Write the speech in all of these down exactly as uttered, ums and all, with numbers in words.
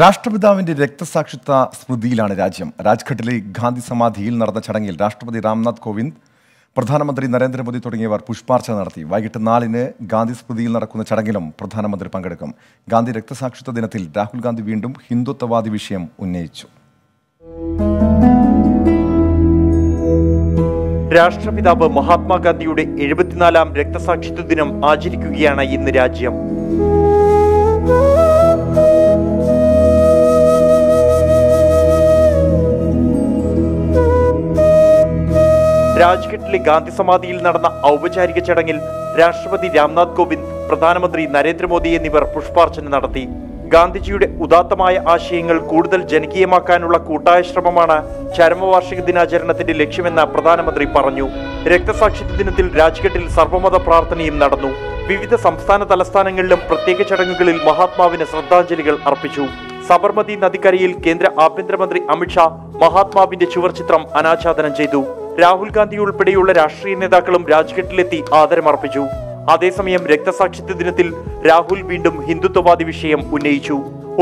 Rashtrapidavinte Raktasakshitva Smrutiyilaanu Rajyam. Rajghattile Gandhi Samadhiyil നടന്ന ചടങ്ങിൽ രാഷ്ട്രപതി രാംനാഥ് കോവിന്ദ്, പ്രധാനമന്ത്രി നരേന്ദ്ര മോദി തുടങ്ങിയവർ പുഷ്പാർച്ച നടത്തി. വൈകിട്ട് നാലിന് ഗാന്ധി സ്മൃതിയിൽ നടക്കുന്ന ചടങ്ങിലും പ്രധാനമന്ത്രി പങ്കെടുക്കും. ഗാന്ധി രക്തസാക്ഷിത്വ ദിനത്തിൽ രാഹുൽ ഗാന്ധി വീണ്ടും ഹിന്ദുത്വവാദി വിഷയം ഉന്നയിച്ചു. രാഷ്ട്രപിതാവ് മഹാത്മാ ഗാന്ധിയുടെ എഴുപത്തിനാലാം രക്തസാക്ഷിത്വ ദിനം ആചരിക്കുകയാണ് ഇന്ന് രാജ്യം. രാജ്ഘട്ടിലെ ഗാന്ധി സമാധിയിൽ നടന്ന ഔപചാരിക ചടങ്ങിൽ രാഷ്ട്രപതി രാംനാഥ് കോവിന്ദ്, പ്രധാനമന്ത്രി നരേന്ദ്രമോദി എന്നിവർ പുഷ്പാർച്ചന നടത്തി. ഗാന്ധിജിയുടെ ഉദാത്തമായ ആശയങ്ങൾ കൂടുതൽ ജനകീയമാക്കാനുള്ള കൂട്ടായ ശ്രമമാണ് ചരമവാർഷിക ദിനാചരണത്തിന്റെ ലക്ഷ്യമെന്ന് പ്രധാനമന്ത്രി പറഞ്ഞു. രക്തസാക്ഷിത്വ ദിനത്തിൽ രാജ്ഘട്ടിൽ സർവമത പ്രാർത്ഥനയും നടന്നു. വിവിധ സംസ്ഥാന തലസ്ഥാനങ്ങളിലും പ്രത്യേക ചടങ്ങുകളിൽ മഹാത്മാവിന് ശ്രദ്ധാഞ്ജലികൾ അർപ്പിച്ചു. സബർമതി നദിക്കരയിൽ കേന്ദ്ര ആഭ്യന്തരമന്ത്രി അമിത്ഷാ മഹാത്മാവിന്റെ ചുവർചിത്രം അനാച്ഛാദനം ചെയ്തു. രാഹുൽ ഗാന്ധി ഉൾപ്പെടെയുള്ള രാഷ്ട്രീയ നേതാക്കളും രാജ്ഘട്ടിലെത്തി ആദരമർപ്പിച്ചു. അതേസമയം രക്തസാക്ഷിത്വ ദിനത്തിൽ രാഹുൽ വീണ്ടും ഹിന്ദുത്വവാദി വിഷയം ഉന്നയിച്ചു.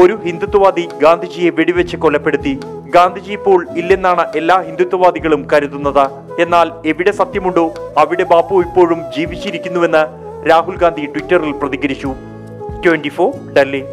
ഒരു ഹിന്ദുത്വവാദി ഗാന്ധിജിയെ വെടിവെച്ച് കൊലപ്പെടുത്തി. ഗാന്ധിജി ഇപ്പോൾ ഇല്ലെന്നാണ് എല്ലാ ഹിന്ദുത്വവാദികളും കരുതുന്നത്. എന്നാൽ എവിടെ സത്യമുണ്ടോ അവിടെ ബാപ്പു ഇപ്പോഴും ജീവിച്ചിരിക്കുന്നുവെന്ന് രാഹുൽ ഗാന്ധി ട്വിറ്ററിൽ പ്രതികരിച്ചു. Twenty four Delhi.